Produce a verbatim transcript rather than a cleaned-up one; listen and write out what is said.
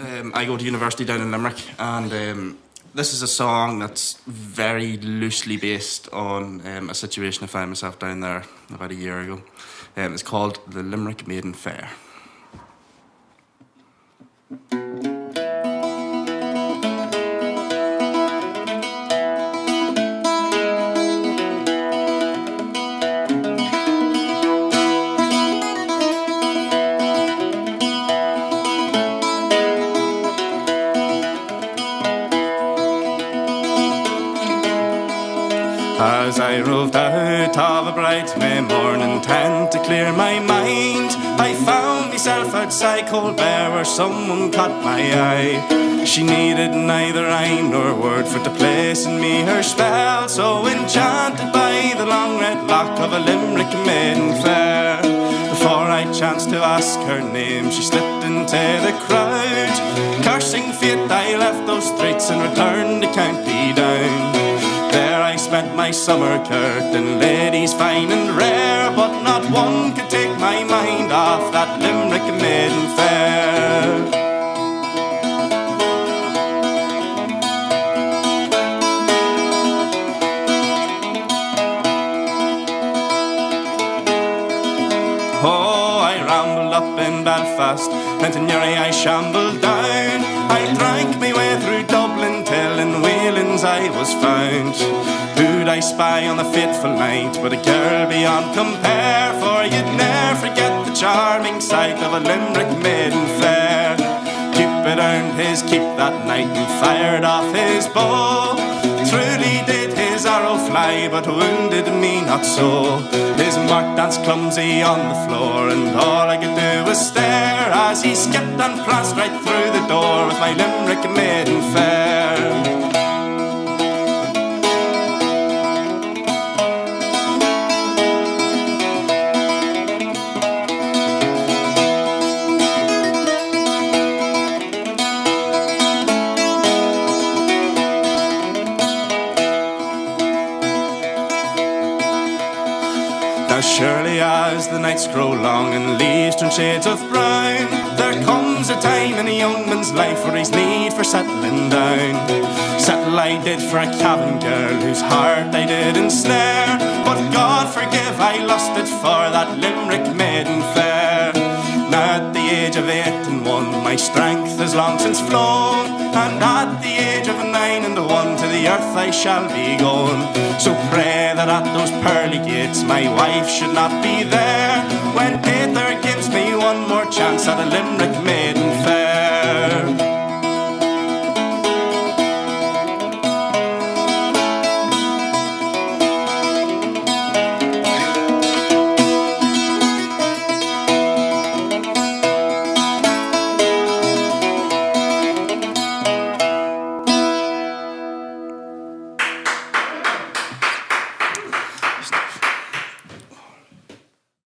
Um, I go to university down in Limerick, and um, this is a song that's very loosely based on um, a situation I found myself down there about a year ago. Um, it's called The Limerick Maiden Fair. As I roved out of a bright May morning, tent to clear my mind, I found myself outside Colbert, where someone caught my eye. She needed neither rhyme nor word for to place in me her spell, so enchanted by the long red lock of a Limerick maiden fair. Before I chanced to ask her name, she slipped into the crowd. Cursing fate, I left those streets and returned to County Down. There I spent my summer courting ladies fine and rare, but not one could take my mind off that Limerick maiden fair. Oh, I rambled up in Belfast, and in Newry I shambled down. I drank me way through Dublin till in Whelan's I was found. Who'd I spy on the fateful night but a girl beyond compare? For you'd ne'er forget the charming sight of a Limerick maiden fair. Cupid earned his keep that night and fired off his bow. Truly did his arrow fly, but wounded me not so. His mark danced clumsy on the floor, and all I could do was stare as he skipped and pranced right through the door with my Limerick maiden fair. Now surely as the nights grow long and leaves turn shades of brown, there comes a time in a young man's life where he's need for settling down. Settle I did for a cabin girl whose heart I did ensnare, but God forgive I lost it for that Limerick maiden fair. Now at the age of eight and one my strength has long since flown, and at the age of nine and one to the earth I shall be gone. So pray that at those pearly gates my wife should not be there, when Peter gives me one more chance at a Limerick maiden fair.